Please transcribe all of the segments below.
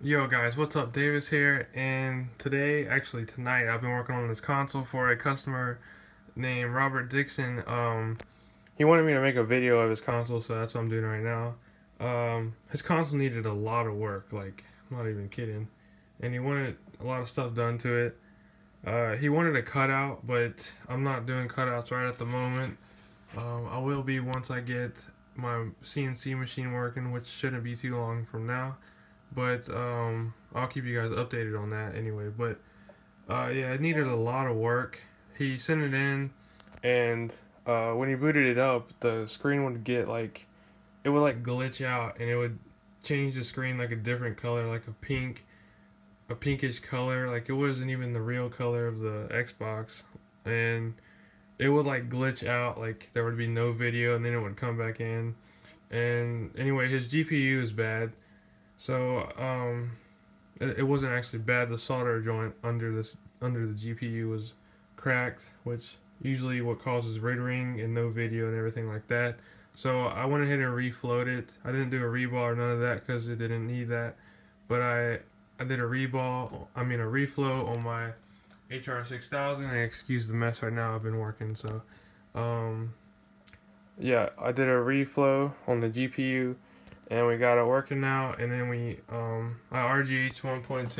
Yo guys, what's up? Davis here, and today, actually tonight, I've been working on this console for a customer named Robert Dixon. He wanted me to make a video of his console, so that's what I'm doing right now. His console needed a lot of work, like, I'm not even kidding. And he wanted a lot of stuff done to it. He wanted a cutout, but I'm not doing cutouts right at the moment. I will be once I get my CNC machine working, which shouldn't be too long from now. But I'll keep you guys updated on that anyway. But yeah, it needed a lot of work. He sent it in, and when he booted it up, the screen would get like, it would like glitch out, and it would change the screen like a different color, like a pinkish color. Like it wasn't even the real color of the Xbox, and it would like glitch out. Like there would be no video, and then it would come back in. And anyway, his GPU is bad. So it wasn't actually bad. The solder joint under the GPU was cracked, which usually what causes red-ring and no video and everything like that. So I went ahead and reflowed it. I didn't do a reball or none of that because it didn't need that. But I did a reball, I mean a reflow on my HR6000. Excuse the mess right now. I've been working, so yeah, I did a reflow on the GPU. And we got it working now, and then we I RGH1.2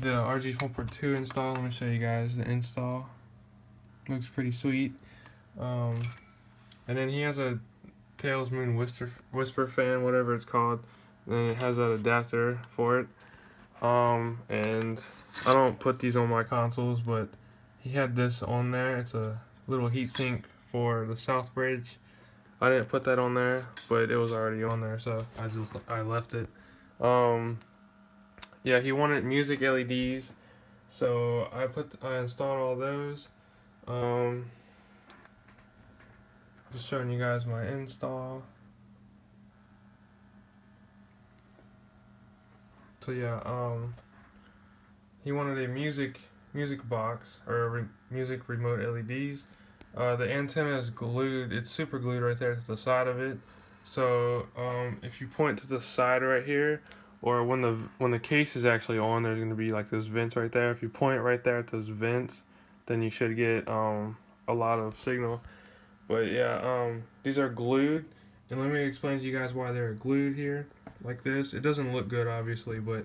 did an RGH1.2 install. Let me show you guys the install. Looks pretty sweet. And then he has a Tails Moon Whisper fan, whatever it's called. And then it has that adapter for it. And I don't put these on my consoles, but he had this on there. It's a little heatsink for the Southbridge. I didn't put that on there, but it was already on there, so I left it. Yeah, he wanted music LEDs, so I installed all those. Just showing you guys my install. So yeah, he wanted a music box or a music remote LEDs. The antenna is glued, it's super glued right there to the side of it. So if you point to the side right here, or when the case is actually on, there's going to be like those vents right there. If you point right there at those vents, then you should get a lot of signal. But yeah, these are glued, and let me explain to you guys why they're glued here like this. It doesn't look good obviously, but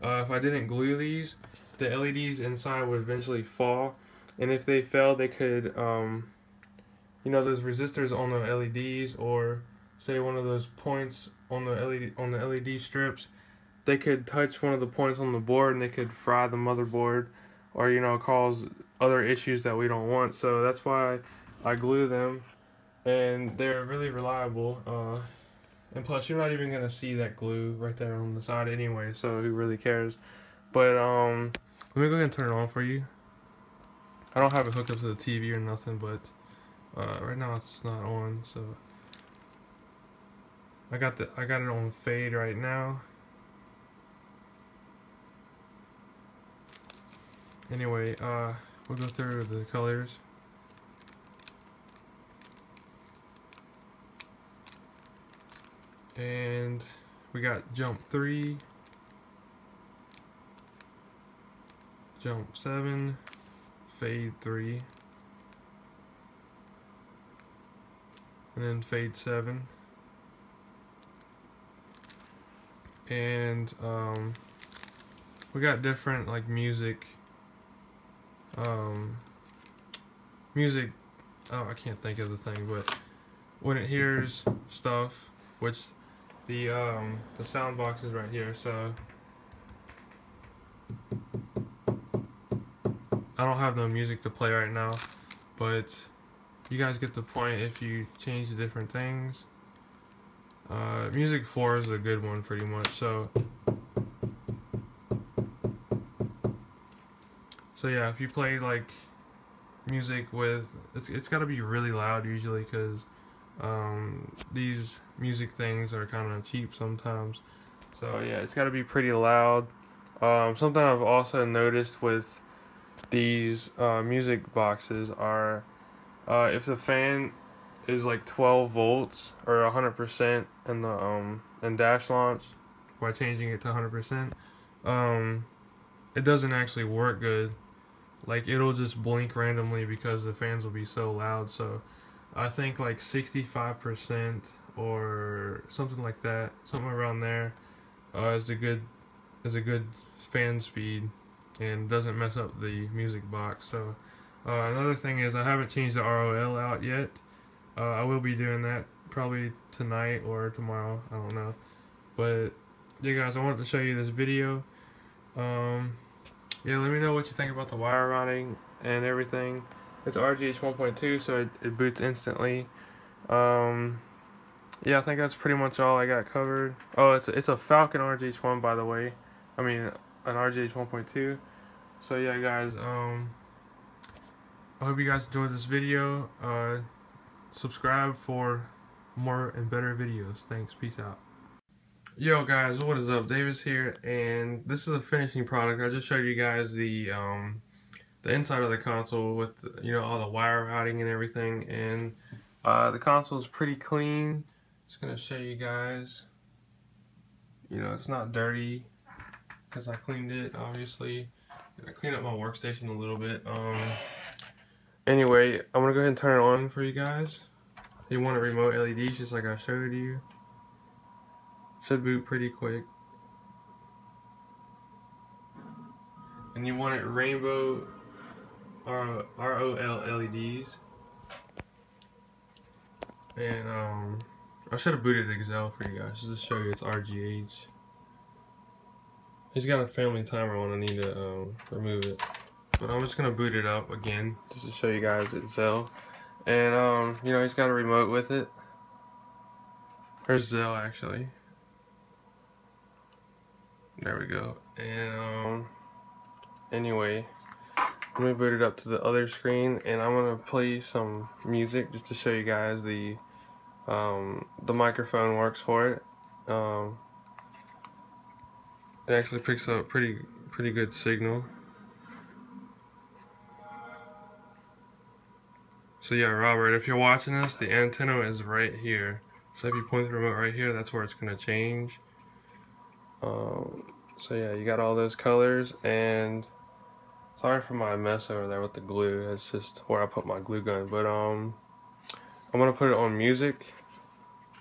if I didn't glue these, the LEDs inside would eventually fall. And if they fell, they could, you know, those resistors on the LEDs, or say one of those points on the LED strips, they could touch one of the points on the board, and they could fry the motherboard, or you know, cause other issues that we don't want. So that's why I glue them, and they're really reliable. And plus, you're not even gonna see that glue right there on the side anyway, so who really cares? But let me go ahead and turn it on for you. I don't have it hooked up to the TV or nothing, but right now it's not on, so I got it on fade right now. Anyway, we'll go through the colors. And we got jump 3, jump 7, fade 3, and then fade 7, and we got different like music. Oh, I can't think of the thing, but when it hears stuff, which the sound box is right here, so. I don't have no music to play right now, but you guys get the point if you change the different things. Music 4 is a good one pretty much, so yeah, if you play like music with, it's got to be really loud usually, because these music things are kind of cheap sometimes, so yeah, it's got to be pretty loud. Something I've also noticed with these music boxes are if the fan is like 12 volts or 100% in the and dash launch, by changing it to 100%, it doesn't actually work good. Like, it'll just blink randomly because the fans will be so loud. So I think like 65% or something like that, something around there, is a good fan speed and doesn't mess up the music box. So another thing is I haven't changed the ROL out yet. I will be doing that probably tonight or tomorrow, I don't know. But yeah, guys, I wanted to show you this video. Yeah, let me know what you think about the wire routing and everything. It's RGH 1.2, so it boots instantly. Yeah, I think that's pretty much all I got covered. Oh, it's a Falcon RGH1, by the way. I mean, an RGH 1.2. So yeah, guys, I hope you guys enjoyed this video. Subscribe for more and better videos. Thanks, peace out. Yo guys, what is up? Davis here, and this is a finishing product. I just showed you guys the inside of the console with, you know, all the wire routing and everything, and the console is pretty clean. Just gonna show you guys, you know, it's not dirty because I cleaned it, obviously. I cleaned up my workstation a little bit. Anyway, I'm gonna go ahead and turn it on for you guys. You want a remote LED just like I showed you. Should boot pretty quick. And you want it rainbow ROL LEDs. And I should have booted Excel for you guys just to show you it's RGH. He's got a family timer on. I need to remove it, but I'm just gonna boot it up again just to show you guys Excel. And you know, he's got a remote with it. There's Zell actually. There we go. And anyway, let me boot it up to the other screen, and I'm gonna play some music just to show you guys the microphone works for it. It actually picks up pretty good signal. So yeah, Robert, if you're watching this, the antenna is right here. So if you point the remote right here, that's where it's gonna change. So yeah, you got all those colors, and sorry for my mess over there with the glue. It's just where I put my glue gun. But I'm gonna put it on music.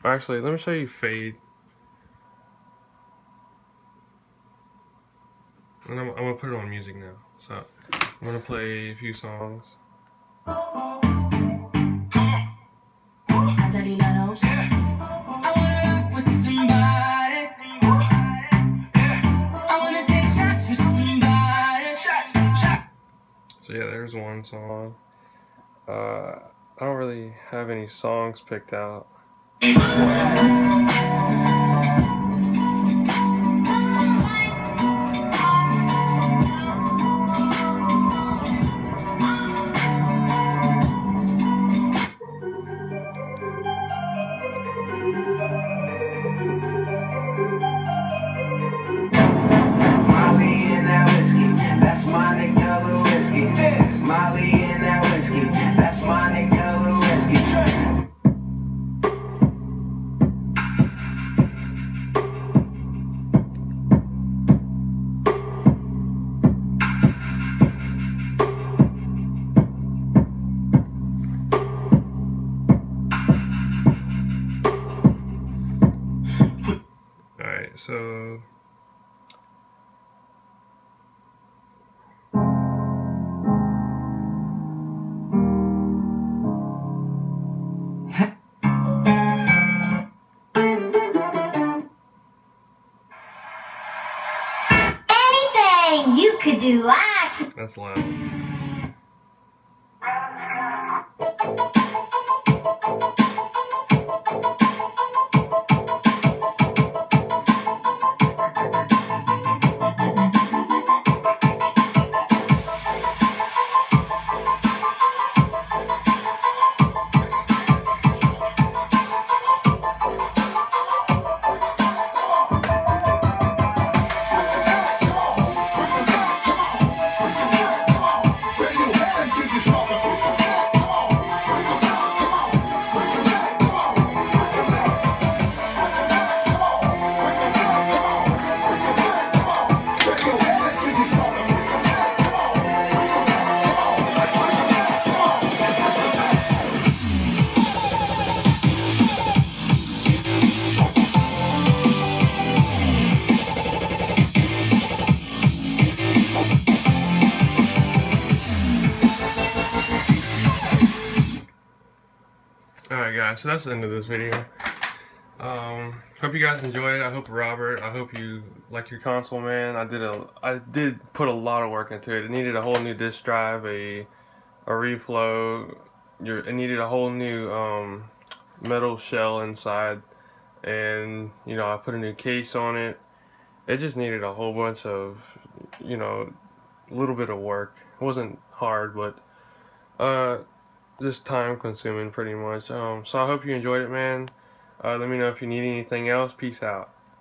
Actually, let me show you fade. And I'm gonna put it on music now. So I'm gonna play a few songs. So yeah, there's one song. I don't really have any songs picked out. So anything you could do, I could. That's loud. guys, so that's the end of this video. Hope you guys enjoyed it. I hope, Robert, I hope you like your console, man. I did put a lot of work into it. It needed a whole new disk drive, a reflow. It needed a whole new metal shell inside, and you know, I put a new case on it. It just needed a whole bunch of, you know, a little bit of work. It wasn't hard, but just time consuming pretty much. So I hope you enjoyed it, man. Let me know if you need anything else. Peace out.